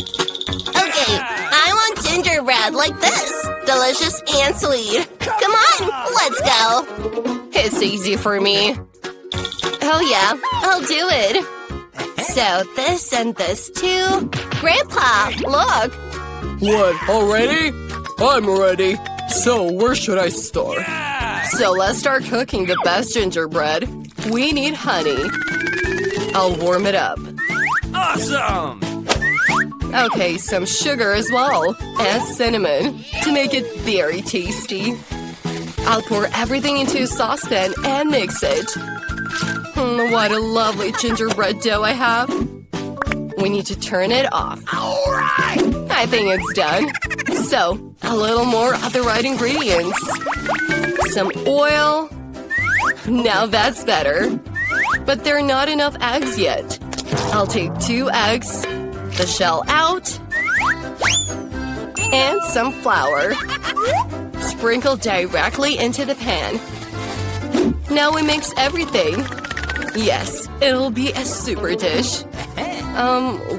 Okay, I want gingerbread like this. Delicious and sweet. Come on, let's go. It's easy for me. Oh yeah, I'll do it. So this and this too. Grandpa, look! What, already? I'm ready. So where should I start? Yeah. So let's start cooking the best gingerbread. We need honey. I'll warm it up. Awesome! Okay, some sugar as well. And cinnamon. To make it very tasty. I'll pour everything into a saucepan and mix it. What a lovely gingerbread dough I have. We need to turn it off. All right! I think it's done. So, a little more of the right ingredients. Some oil. Now that's better. But there are not enough eggs yet. I'll take 2 eggs, the shell out, and some flour. Sprinkle directly into the pan. Now we mix everything. Yes, it'll be a super dish.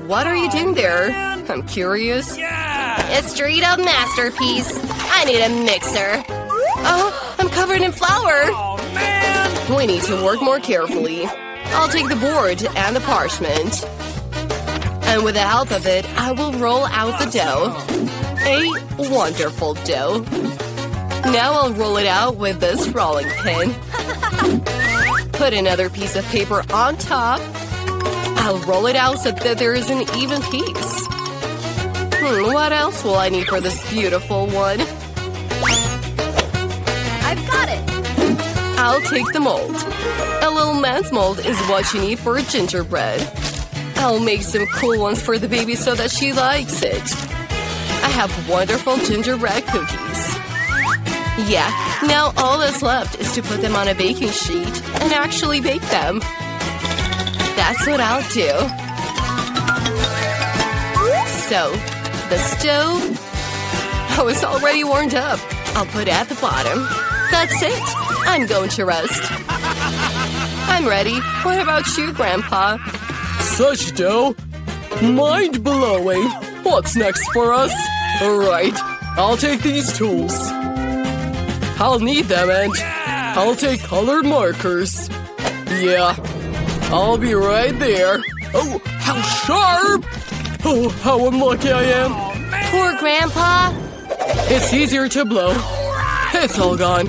What are you doing there? I'm curious. Yeah. It's straight up masterpiece. I need a mixer. Oh, I'm covered in flour. Oh, man. We need to work more carefully. I'll take the board and the parchment. And with the help of it, I will roll out the dough. A wonderful dough. Now I'll roll it out with this rolling pin. Put another piece of paper on top. I'll roll it out so that there is an even piece. What else will I need for this beautiful one? I've got it! I'll take the mold. A little man's mold is what you need for a gingerbread. I'll make some cool ones for the baby so that she likes it. I have wonderful gingerbread cookies. Yeah, now all that's left is to put them on a baking sheet and actually bake them. That's what I'll do. So, the stove. Oh, it's already warmed up. I'll put it at the bottom. That's it. I'm going to rest. I'm ready. What about you, Grandpa? Such dough. Mind-blowing. What's next for us? All right. I'll take these tools. I'll need them and I'll take colored markers. Yeah. I'll be right there. Oh, how sharp! Oh, how unlucky I am. Poor Grandpa. It's easier to blow. It's all gone.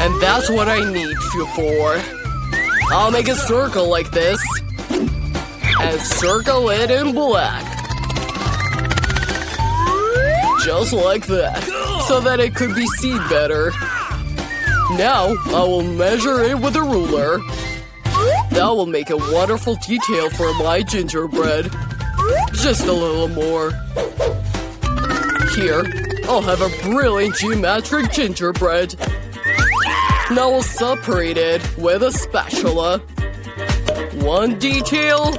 And that's what I need you for. I'll make a circle like this. And circle it in black. Just like that. So that it could be seen better. Now, I will measure it with a ruler. That will make a wonderful detail for my gingerbread. Just a little more. Here, I'll have a brilliant geometric gingerbread. Now I'll separate it with a spatula. One detail.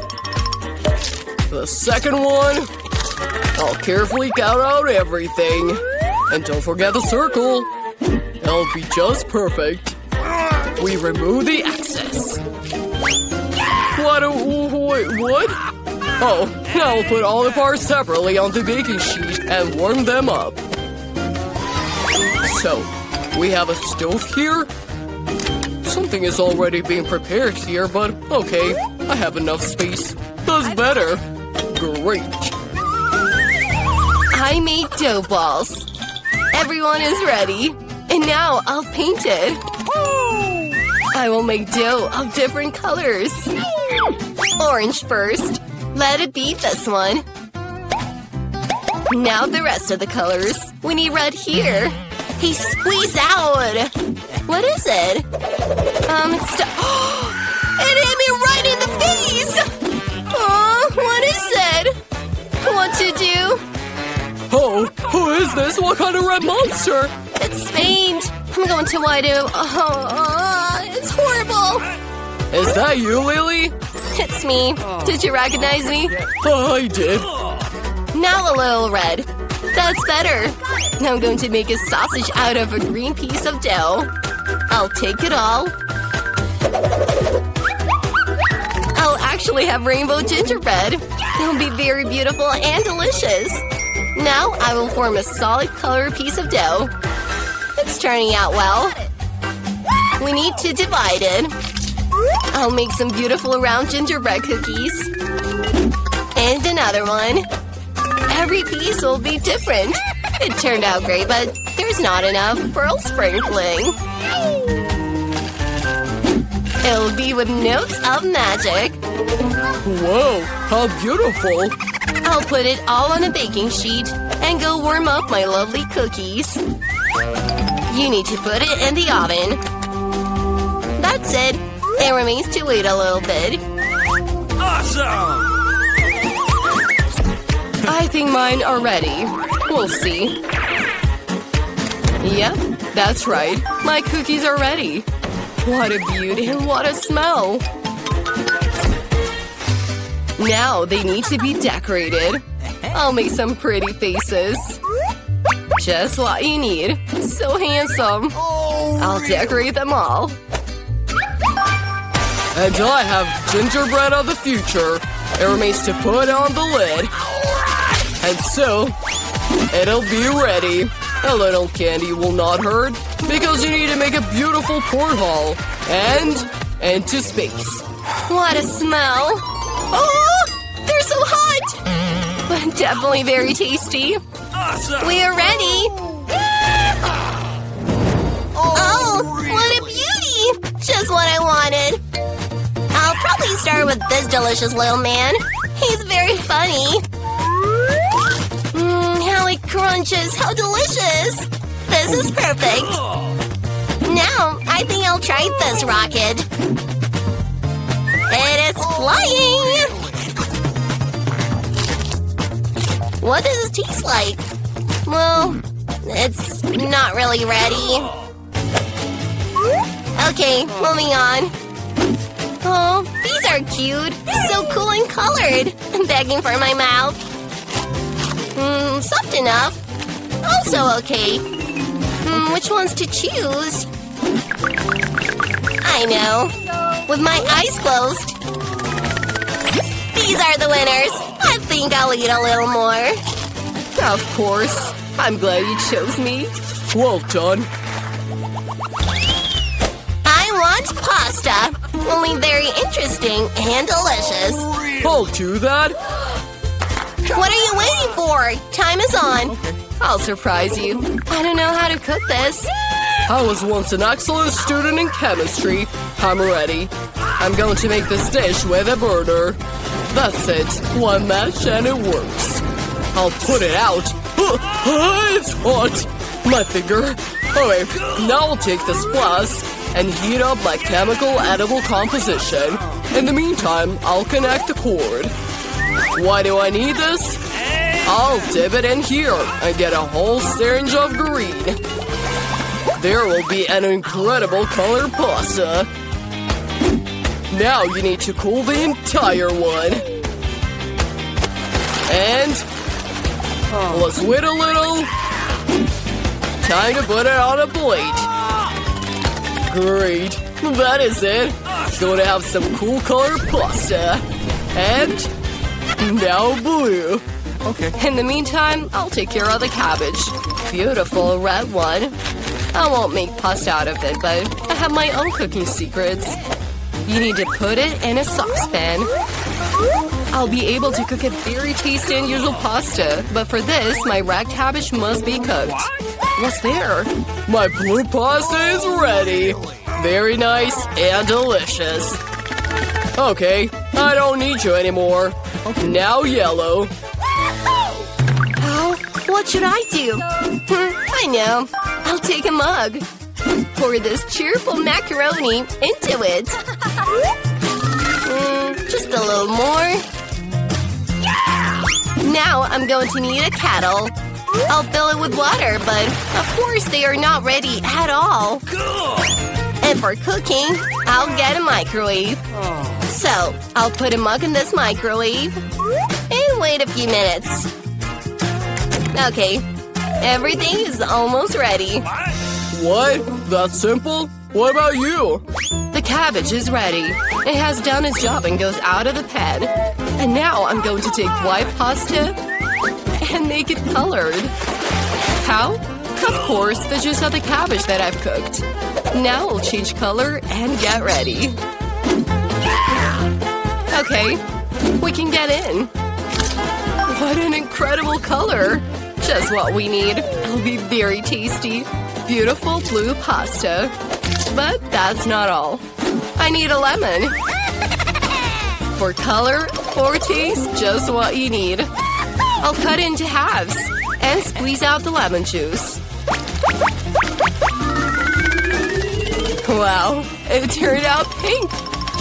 The second one. I'll carefully count out everything. And don't forget the circle. That'll be just perfect. We remove the excess. What? Oh, now we'll put all the parts separately on the baking sheet and warm them up. So, we have a stove here. Something is already being prepared here, but okay, I have enough space. That's better. Great. I made dough balls. Everyone is ready. And now I'll paint it. I will make dough of different colors. Orange first. Let it be this one. Now the rest of the colors. We need red here. He squeezed out. What is it? It hit me right in the face! Oh, what is it? What to do? Oh, who is this? What kind of red monster? It's faint. I'm going to white it. Oh, it's horrible. Is that you, Lily? It's me. Did you recognize me? I did. Now a little red. That's better. Now I'm going to make a sausage out of a green piece of dough. I'll take it all. I'll actually have rainbow gingerbread. It'll be very beautiful and delicious. Now I will form a solid color piece of dough. It's turning out well. We need to divide it. I'll make some beautiful round gingerbread cookies. And another one. Every piece will be different. It turned out great, but there's not enough pearl sprinkling. It'll be with notes of magic. Whoa, how beautiful! I'll put it all on a baking sheet and go warm up my lovely cookies. You need to put it in the oven. That's it. It remains to wait a little bit. Awesome! I think mine are ready. We'll see. Yep, that's right. My cookies are ready. What a beauty and what a smell! Now they need to be decorated. I'll make some pretty faces. Just what you need. So handsome. I'll decorate them all. And I have gingerbread of the future. It remains to put on the lid. And so, it'll be ready. A little candy will not hurt, because you need to make a beautiful porthole. And to space. What a smell! Oh, they're so hot! But definitely very tasty. Awesome! We are ready! Oh, what a beauty! Just what I wanted. I'll probably start with this delicious little man. He's very funny. How it crunches! How delicious! This is perfect! Now, I think I'll try this rocket. It is flying! What does it taste like? Well, it's not really ready. Okay, moving on. Oh, these are cute! So cool and colored! I'm begging for my mouth. Soft enough. Also okay. Which ones to choose? I know. With my eyes closed. These are the winners. I think I'll eat a little more. Of course. I'm glad you chose me. Well done. I want pasta. Only very interesting and delicious. I'll do that. What are you waiting for? Time is on. I'll surprise you. I don't know how to cook this. I was once an excellent student in chemistry. I'm ready. I'm going to make this dish with a burner. That's it. One match and it works. I'll put it out. It's hot. My finger. Okay, now I'll take this flask and heat up my chemical edible composition. In the meantime, I'll connect the cord. Why do I need this? I'll dip it in here and get a whole syringe of green. There will be an incredible color pasta. Now you need to cool the entire one. And let's wait a little. Time to put it on a plate. Great. That is it. It's going to have some cool color pasta. And now blue. Okay. In the meantime, I'll take care of the cabbage. Beautiful red one. I won't make pasta out of it, but I have my own cooking secrets. You need to put it in a saucepan. I'll be able to cook a very tasty and unusual pasta, but for this, my red cabbage must be cooked. What's there? My blue pasta is ready. Very nice and delicious. Okay, I don't need you anymore. Now yellow. Oh, what should I do? I know. I'll take a mug. Pour this cheerful macaroni into it. Just a little more. Now I'm going to need a kettle. I'll fill it with water, but of course they are not ready at all. And for cooking, I'll get a microwave. So, I'll put a mug in this microwave and wait a few minutes. Okay, everything is almost ready. What? That simple? What about you? The cabbage is ready. It has done its job and goes out of the pan. And now I'm going to take white pasta and make it colored. How? Of course, the juice of the cabbage that I've cooked. Now we'll change color and get ready. Okay, we can get in. What an incredible color! Just what we need. It'll be very tasty. Beautiful blue pasta. But that's not all. I need a lemon. For color, for taste, just what you need. I'll cut into halves and squeeze out the lemon juice. Wow, it turned out pink.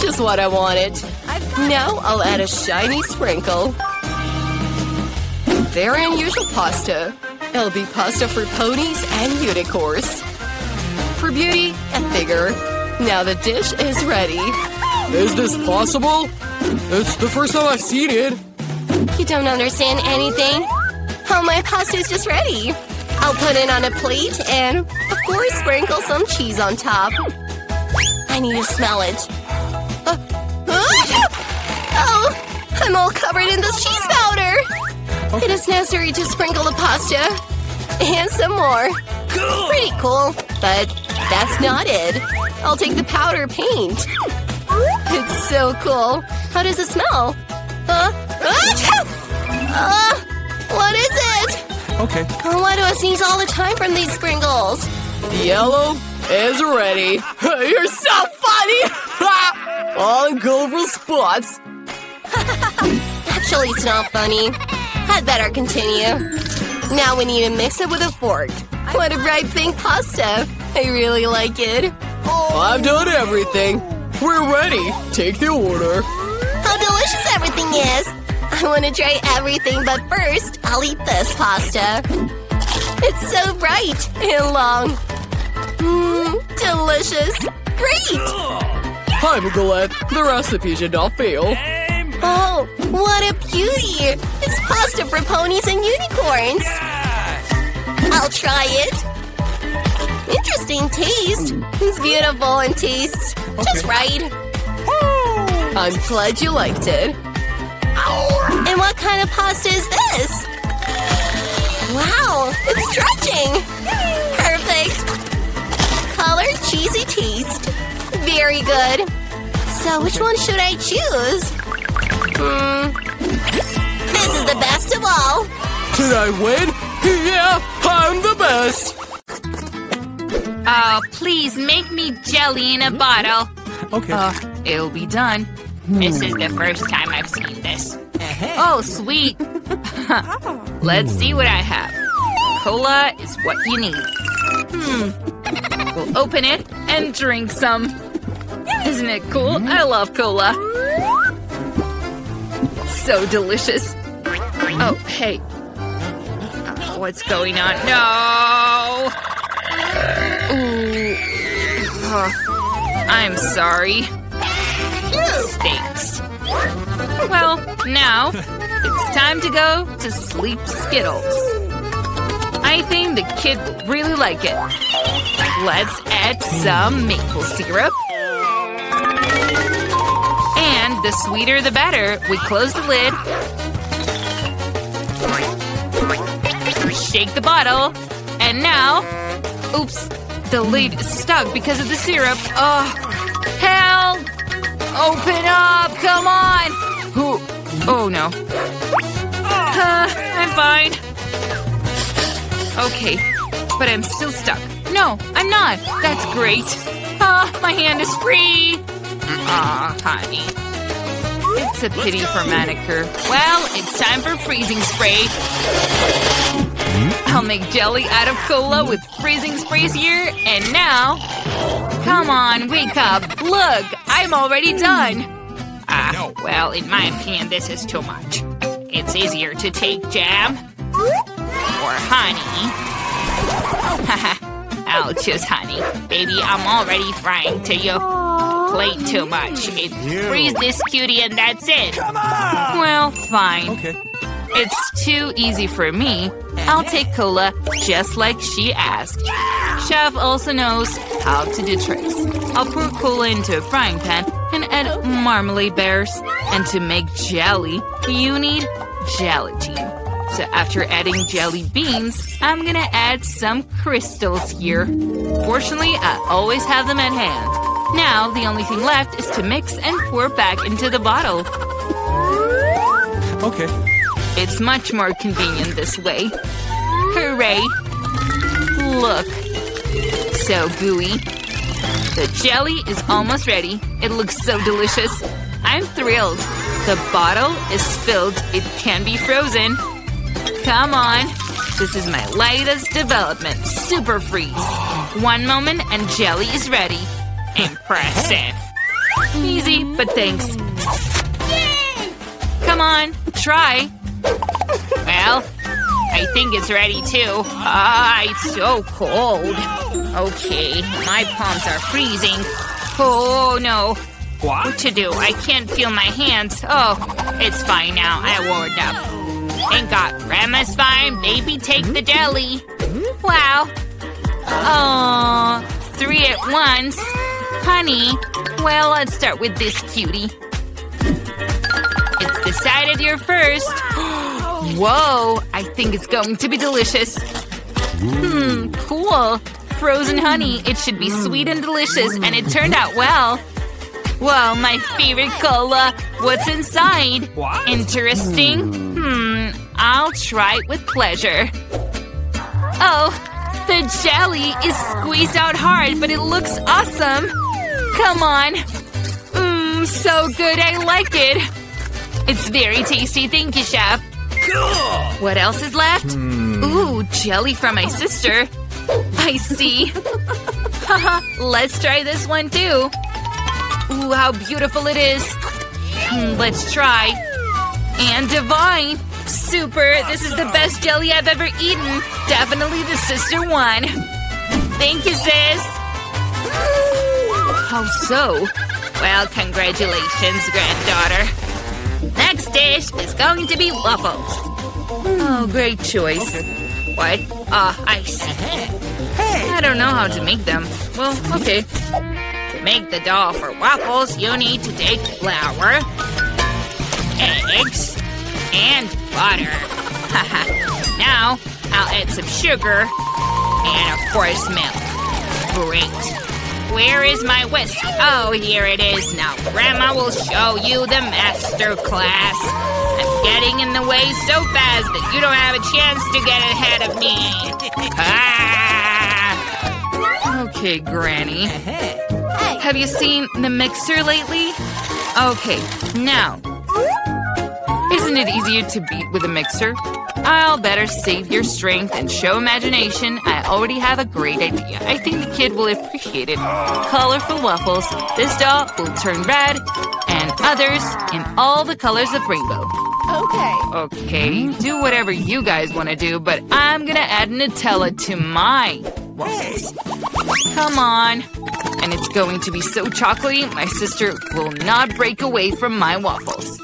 Just what I wanted. Now I'll add a shiny sprinkle. Very unusual pasta. It'll be pasta for ponies and unicorns. For beauty and figure. Now the dish is ready. Is this possible? It's the first time I've seen it. You don't understand anything? Oh, my pasta is just ready. I'll put it on a plate and, of course, sprinkle some cheese on top. I need to smell it. Oh, I'm all covered in this cheese powder. Okay. It is necessary to sprinkle the pasta. And some more. Pretty cool, but that's not it. I'll take the powder paint. It's so cool. How does it smell? What is it? Okay. Why do I sneeze all the time from these sprinkles? Yellow is ready. You're so funny! All gold spots. Actually, it's not funny. I'd better continue. Now we need to mix it with a fork. What a bright pink pasta. I really like it. I've done everything. We're ready. Take the order. How delicious everything is. I want to try everything, but first, I'll eat this pasta. It's so bright and long. Delicious. Great! I'm glad the recipe should not fail. Oh, what a beauty! It's pasta for ponies and unicorns. I'll try it. Interesting taste. It's beautiful and tastes just right. I'm glad you liked it. And what kind of pasta is this? Wow, it's stretching! Perfect! Colored cheesy taste. Very good. So which one should I choose? This is the best of all. Did I win? Yeah, I'm the best! Oh, please make me jelly in a bottle. Okay. It'll be done. This is the first time I've seen this. Oh, sweet. Let's see what I have. Cola is what you need. We'll open it and drink some. Isn't it cool? I love cola. So delicious. Oh, hey. What's going on? No! Ooh. I'm sorry. Thanks. Well, now it's time to go to sleep Skittles. I think the kid will really like it. Let's add some maple syrup. And the sweeter the better. We close the lid. Shake the bottle. And now… Oops. The lid is stuck because of the syrup. Oh, help! Open up! Come on! Ooh. Oh, no. I'm fine. Okay, but I'm still stuck. No, I'm not. That's great. My hand is free. Aw, honey. It's a pity for manicure. Well, it's time for freezing spray. I'll make jelly out of cola with freezing sprays here. And now… Come on, wake up. Look, I'm already done. Well, in my opinion, this is too much. It's easier to take jam or honey. Haha, I'll choose honey. Baby, I'm already frying till you play too much. Freeze this cutie and that's it. Well, fine. Okay. It's too easy for me. I'll take cola, just like she asked. Chef also knows how to do tricks. I'll pour cola into a frying pan and add marmalade bears. And to make jelly, you need gelatin. So after adding jelly beans, I'm gonna add some crystals here. Fortunately, I always have them at hand. Now, the only thing left is to mix and pour back into the bottle. Okay. It's much more convenient this way. Hooray! Look. So gooey. The jelly is almost ready. It looks so delicious. I'm thrilled. The bottle is filled. It can be frozen. Come on. This is my latest development. Super freeze. 1 moment and jelly is ready. Impressive. Easy, but thanks. Yay! Come on, try. Well, I think it's ready too. Ah, it's so cold. Okay, my palms are freezing. Oh no. What to do? I can't feel my hands. Oh, it's fine now. I warmed up. And got Grandma's fine, baby take the jelly. Wow. Oh, 3 at once. Honey, well, let's start with this cutie. It's decided you're first. Whoa, I think it's going to be delicious. Cool. Frozen honey. It should be sweet and delicious, and it turned out well. Whoa, my favorite cola. What's inside? What? Interesting. I'll try it with pleasure. Oh, the jelly is squeezed out hard, but it looks awesome. Come on. So good. I like it. It's very tasty. Thank you, chef. Cool. What else is left? Ooh, jelly from my sister. I see. Haha, let's try this one, too. Ooh, how beautiful it is. Let's try. And divine. Super. This is the best jelly I've ever eaten. Definitely the sister one. Thank you, sis. How so? Well, congratulations, granddaughter. Next dish is going to be waffles. Oh, great choice. What? I see. I don't know how to make them. Well, okay. To make the dough for waffles, you need to take flour, eggs, and butter. Now, I'll add some sugar and, of course, milk. Great. Where is my whisk? Oh, here it is. Now, Grandma will show you the master class. I'm getting in the way so fast that you don't have a chance to get ahead of me. Okay, Granny. Have you seen the mixer lately? Okay, now. Isn't it easier to beat with a mixer? I'll better save your strength and show imagination. I already have a great idea. I think the kid will appreciate it. Colorful waffles. This doll will turn red and others in all the colors of rainbow. Okay. Okay, do whatever you guys want to do, but I'm gonna add Nutella to my waffles. Come on. And it's going to be so chocolatey, my sister will not break away from my waffles.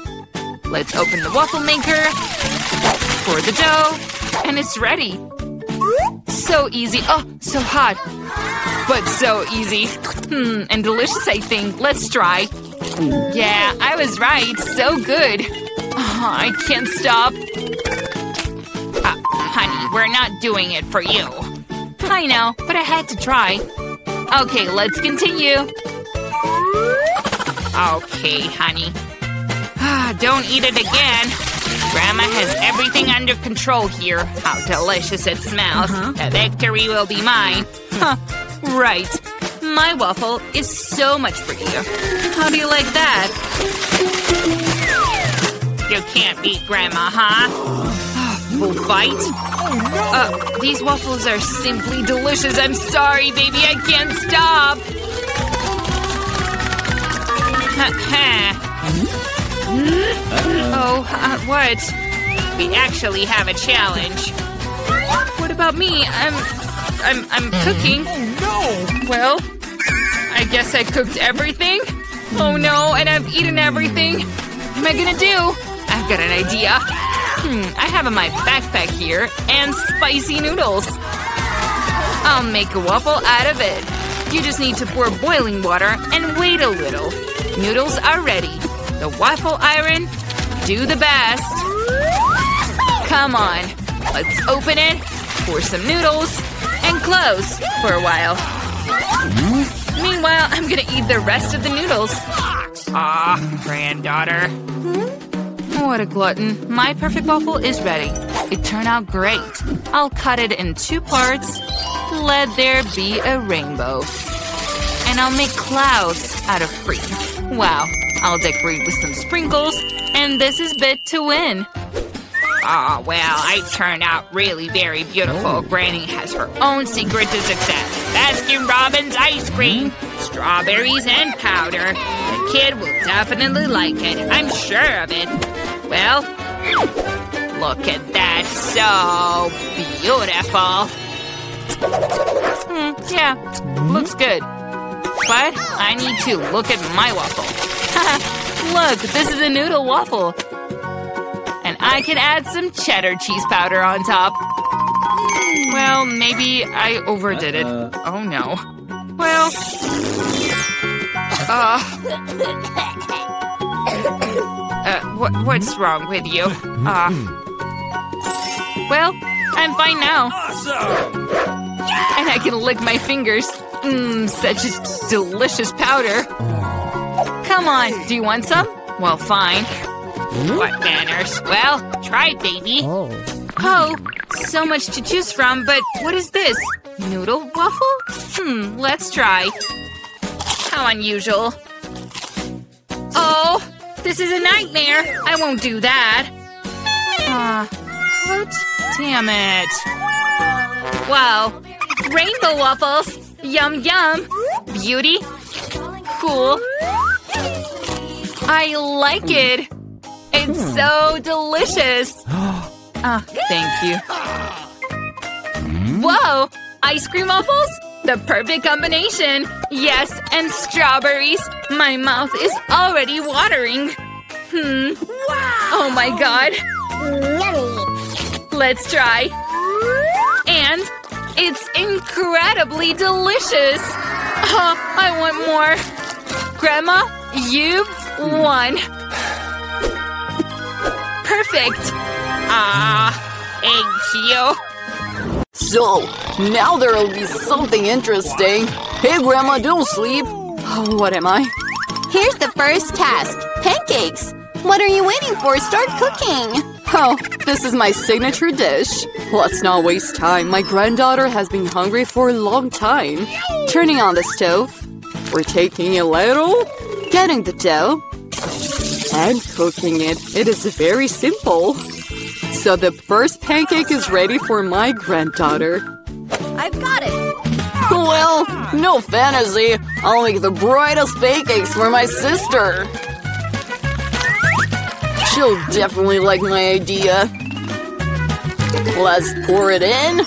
Let's open the waffle maker, pour the dough, and it's ready. So easy. Oh, so hot. But so easy. And delicious, I think. Let's try. Yeah, I was right. So good. Oh, I can't stop. Honey, we're not doing it for you. I know, but I had to try. Okay, let's continue. Okay, honey. Don't eat it again. Grandma has everything under control here. How delicious it smells. The victory will be mine. Huh, right. My waffle is so much prettier. How do you like that? You can't beat Grandma, huh? Full fight? These waffles are simply delicious. I'm sorry, baby. I can't stop. What? We actually have a challenge. What about me? I'm cooking. Oh, no. Well, I guess I cooked everything. Oh, no, and I've eaten everything. What am I gonna do? I've got an idea. I have in my backpack here, and spicy noodles. I'll make a waffle out of it. You just need to pour boiling water and wait a little. Noodles are ready. The waffle iron, do the best. Come on, let's open it, pour some noodles, and close for a while. Meanwhile, I'm gonna eat the rest of the noodles. Ah, granddaughter. What a glutton. My perfect waffle is ready. It turned out great. I'll cut it in 2 parts. Let there be a rainbow. And I'll make clouds out of fruit. Wow. I'll decorate with some sprinkles. And this is bit to win. Oh, well, it turned out really very beautiful. Granny has her own secret to success. Baskin Robbins ice cream, strawberries and powder. The kid will definitely like it. I'm sure of it. Well, look at that. So beautiful. Yeah, looks good. But I need to look at my waffle. Look, this is a noodle waffle. And I can add some cheddar cheese powder on top. Well, maybe I overdid it. Oh, no. Well. What's wrong with you? Well, I'm fine now. Awesome! And I can lick my fingers. Such a delicious powder. Come on, do you want some? Well, fine. What manners? Well, try it, baby. Oh, so much to choose from, but what is this? Noodle waffle? Let's try. How unusual. Oh, this is a nightmare. I won't do that. What? Damn it. Wow. Rainbow waffles. Yum, yum. Beauty. Cool. I like it. It's so delicious. Oh, thank you. Whoa! Ice cream waffles? The perfect combination. Yes, and strawberries. My mouth is already watering. Wow. Oh my god. Let's try. And it's incredibly delicious. Oh, I want more. Grandma, you've won. Perfect. Thank you. So, now there'll be something interesting. Hey, Grandma, don't sleep. Oh, what am I? Here's the first task. Pancakes. What are you waiting for? Start cooking. Oh, this is my signature dish. Let's not waste time. My granddaughter has been hungry for a long time. Turning on the stove. We're taking a little. Getting the dough. And cooking it. It is very simple. So the first pancake is ready for my granddaughter. I've got it! Well, no fantasy. I'll make the brightest pancakes for my sister. She'll definitely like my idea. Let's pour it in.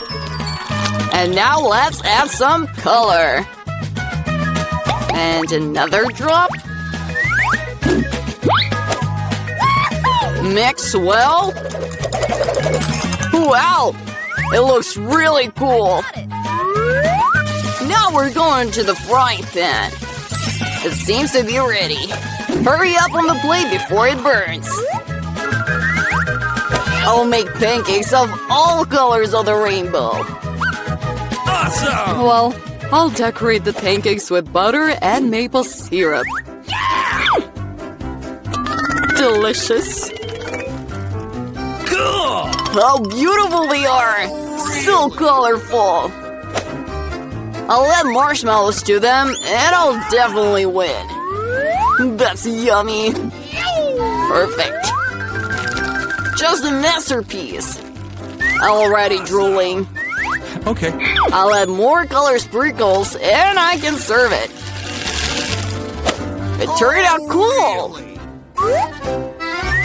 And now let's add some color. And another drop. Mix well. Wow! It looks really cool. Now we're going to the frying pan. It seems to be ready. Hurry up on the plate before it burns. I'll make pancakes of all colors of the rainbow. Awesome! Well, I'll decorate the pancakes with butter and maple syrup. Delicious. Cool! How beautiful they are! So colorful! I'll add marshmallows to them, and I'll definitely win. That's yummy! Perfect! Just a masterpiece! Already drooling. Okay. I'll add more color sprinkles, and I can serve it. It turned out cool!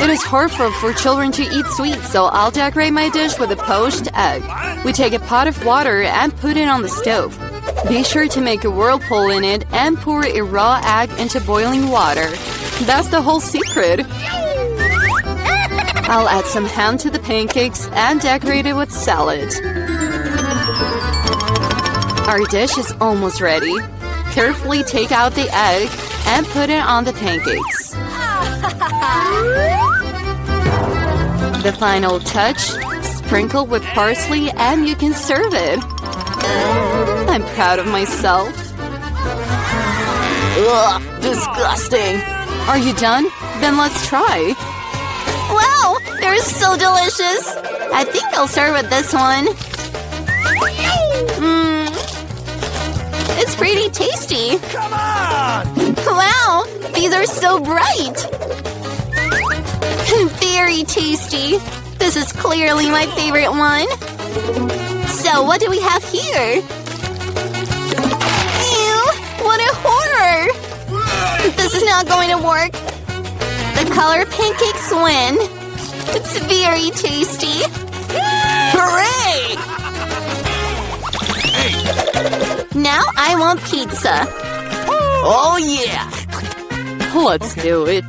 It is harmful for children to eat sweets, so I'll decorate my dish with a poached egg. We take a pot of water and put it on the stove. Be sure to make a whirlpool in it and pour a raw egg into boiling water. That's the whole secret. I'll add some ham to the pancakes and decorate it with salad. Our dish is almost ready. Carefully take out the egg and put it on the pancakes. The final touch, sprinkle with parsley and you can serve it. I'm proud of myself. Ugh, disgusting. Are you done? Then let's try. Wow, they're so delicious. I think I'll start with this one. It's pretty tasty. Come on! Wow, these are so bright. Very tasty! This is clearly my favorite one! So what do we have here? Ew! What a horror! This is not going to work! The color pancakes win! It's very tasty! Hooray! Hey. Now I want pizza! Oh yeah! Let's do it!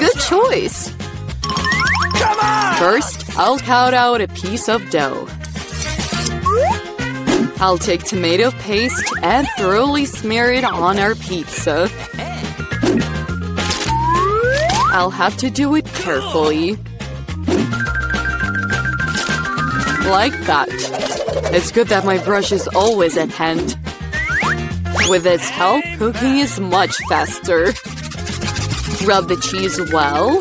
Good choice! First, I'll cut out a piece of dough. I'll take tomato paste and thoroughly smear it on our pizza. I'll have to do it carefully. Like that. It's good that my brush is always at hand. With its help, cooking is much faster. Rub the cheese well.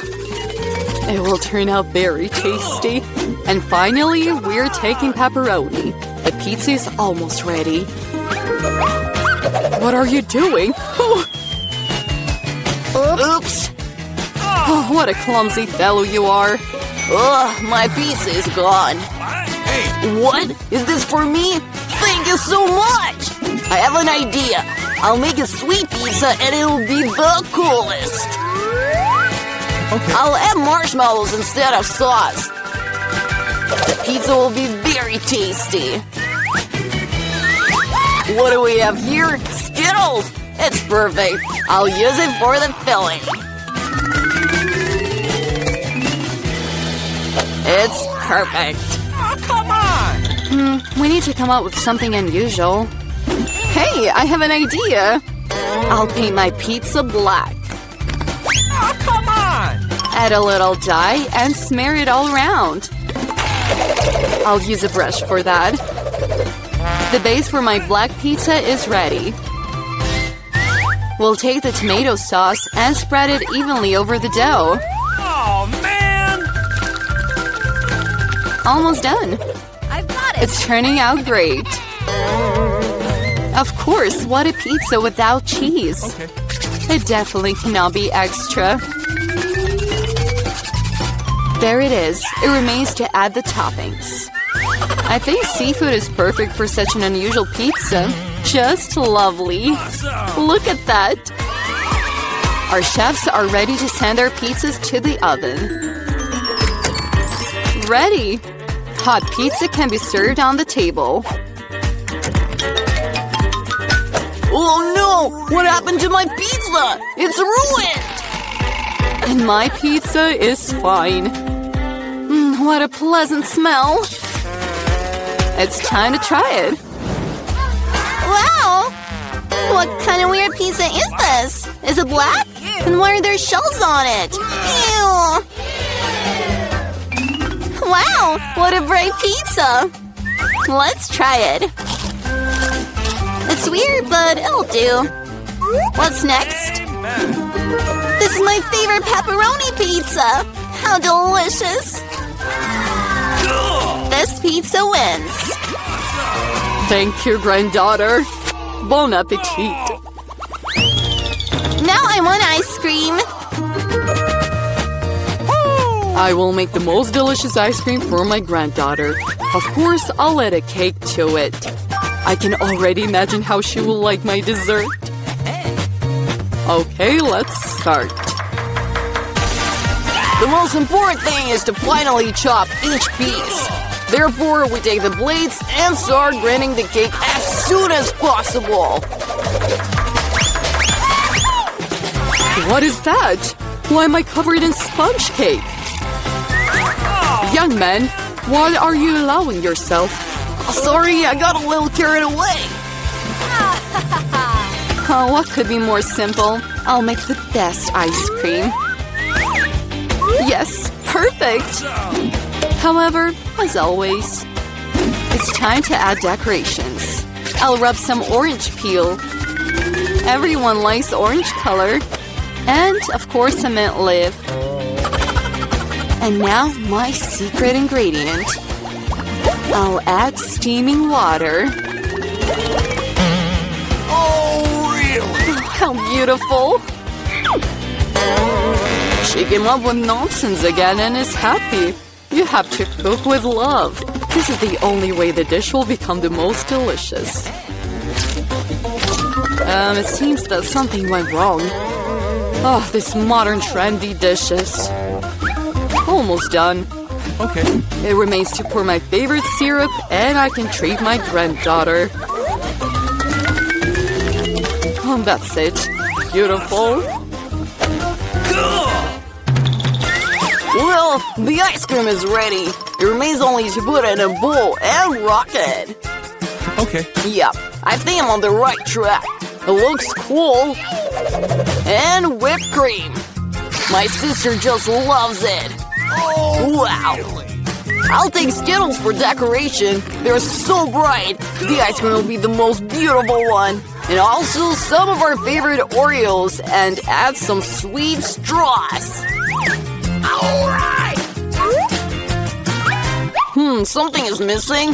It will turn out very tasty. And finally, we're taking pepperoni. The pizza is almost ready. What are you doing? Oh. Oops! Oh, what a clumsy fellow you are. Ugh, my pizza is gone. What? Is this for me? Thank you so much! I have an idea. I'll make a sweet pizza and it'll be the coolest. Okay. I'll add marshmallows instead of sauce. The pizza will be very tasty. What do we have here? Skittles! It's perfect. I'll use it for the filling. It's perfect. Oh, come on! We need to come up with something unusual. Hey, I have an idea. I'll paint my pizza black. Oh, come on! Add a little dye and smear it all around. I'll use a brush for that. The base for my black pizza is ready. We'll take the tomato sauce and spread it evenly over the dough. Oh, man! Almost done. I've got it! It's turning out great. Of course, what a pizza without cheese. Okay. It definitely cannot be extra. There it is. It remains to add the toppings. I think seafood is perfect for such an unusual pizza. Just lovely. Awesome. Look at that. Our chefs are ready to send our pizzas to the oven. Ready! Hot pizza can be served on the table. Oh no! What happened to my pizza? It's ruined! And my pizza is fine. What a pleasant smell. It's time to try it. Wow! What kind of weird pizza is this? Is it black? And why are there shells on it? Ew! Wow! What a bright pizza! Let's try it. It's weird, but it'll do. What's next? This is my favorite pepperoni pizza! How delicious! This pizza wins! Thank you, granddaughter. Bon appetit. Now I want ice cream. I will make the most delicious ice cream for my granddaughter. Of course, I'll add a cake to it. I can already imagine how she will like my dessert. Okay, let's start. The most important thing is to finally chop each piece. Therefore, we take the blades and start grinding the cake as soon as possible. What is that? Why am I covered in sponge cake? Young man, what are you allowing yourself? Sorry, I got a little carried away. Oh, what could be more simple? I'll make the best ice cream. Yes, perfect. However, as always, it's time to add decorations. I'll rub some orange peel. Everyone likes orange color. And, of course, a mint leaf. And now, my secret ingredient. I'll add steaming water. Oh, really? How beautiful. She came up with nonsense again and is happy. You have to cook with love. This is the only way the dish will become the most delicious. It seems that something went wrong. Oh, this modern trendy dishes. Almost done. Okay. It remains to pour my favorite syrup and I can treat my granddaughter. Oh, that's it. Beautiful. Well, the ice cream is ready. It remains only to put it in a bowl and rock it. Okay. Yep, I think I'm on the right track. It looks cool. And whipped cream. My sister just loves it. Wow. I'll take Skittles for decoration. They're so bright. The ice cream will be the most beautiful one. And also some of our favorite Oreos and add some sweet straws. All right. Something is missing.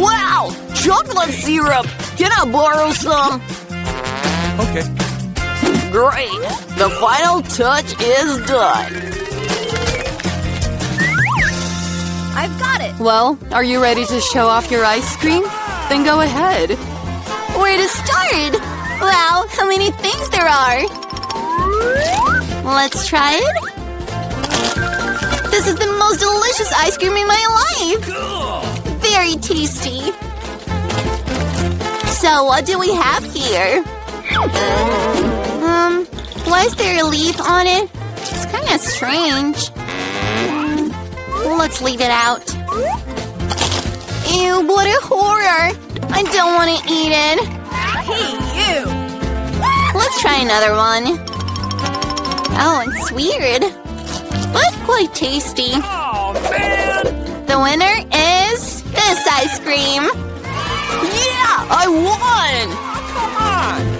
Wow! Chocolate syrup! Can I borrow some? Okay. Great! The final touch is done. I've got it! Well, are you ready to show off your ice cream? Then go ahead. Where to start? Wow, how many things there are! Let's try it. This is the most delicious ice cream in my life! Very tasty! So what do we have here? Why is there a leaf on it? It's kinda strange. Let's leave it out. Ew, what a horror! I don't want to eat it! Hey, you! Let's try another one. Oh, it's weird. But quite tasty. Oh, man. The winner is this ice cream. Yeah, I won! Come on.